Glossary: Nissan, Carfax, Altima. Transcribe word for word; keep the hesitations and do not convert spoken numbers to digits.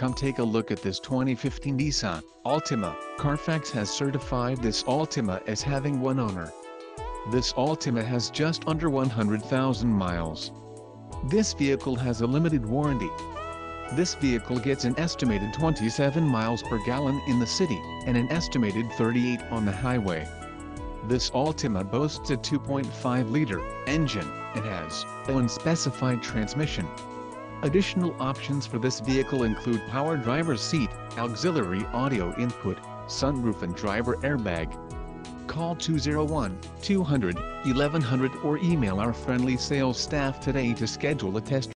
Come take a look at this twenty fifteen Nissan Altima. Carfax has certified this Altima as having one owner. This Altima has just under one hundred thousand miles. This vehicle has a limited warranty. This vehicle gets an estimated twenty-seven miles per gallon in the city, and an estimated thirty-eight on the highway. This Altima boasts a two point five liter engine, and has an unspecified transmission. Additional options for this vehicle include power driver's seat, auxiliary audio input, sunroof and driver airbag. Call two oh one, two hundred, eleven hundred or email our friendly sales staff today to schedule a test drive.